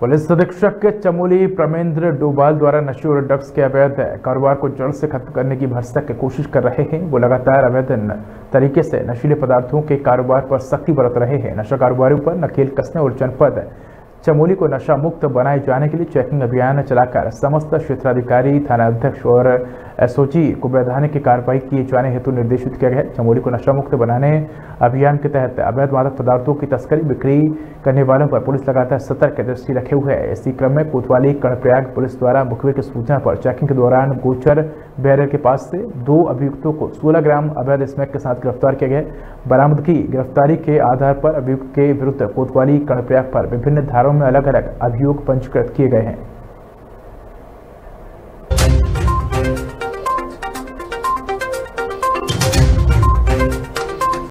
Police अधीक्षक चमोली प्रमेंद्र डोबाल द्वारा नशे और ड्रग्स के अवैध कारोबार को जड़ से खत्म करने की भरसक कोशिश कर रहे हैं। वो लगातार अवैध तरीके से नशीले पदार्थों के कारोबार पर सख्ती बरत रहे हैं। नशा कारोबारियों पर नकेल कसने और जनपद चमोली को नशा मुक्त बनाए जाने के लिए चेकिंग अभियान चलाकर समस्त क्षेत्राधिकारी, थानाध्यक्ष और एसओजी को वैधानिक कार्रवाई किए जाने हेतु निर्देशित किया गया। चमोली को नशा मुक्त बनाने अभियान के तहत अवैध मादक पदार्थों की तस्करी, बिक्री करने वालों पर पुलिस लगातार सतर्क दृष्टि रखे हुए है। इसी क्रम में कोतवाली कर्णप्रयाग पुलिस द्वारा मुखबिर की सूचना पर चेकिंग के दौरान गोचर बैर के पास से 2 अभियुक्तों को 16 ग्राम अवैध स्मैक के साथ गिरफ्तार किया गया। बरामदगी गिरफ्तारी के आधार पर अभियुक्त के विरुद्ध कोतवाली कर्णप्रयाग पर विभिन्न धाराओं में अलग अलग अभियोग पंजीकृत किए गए हैं।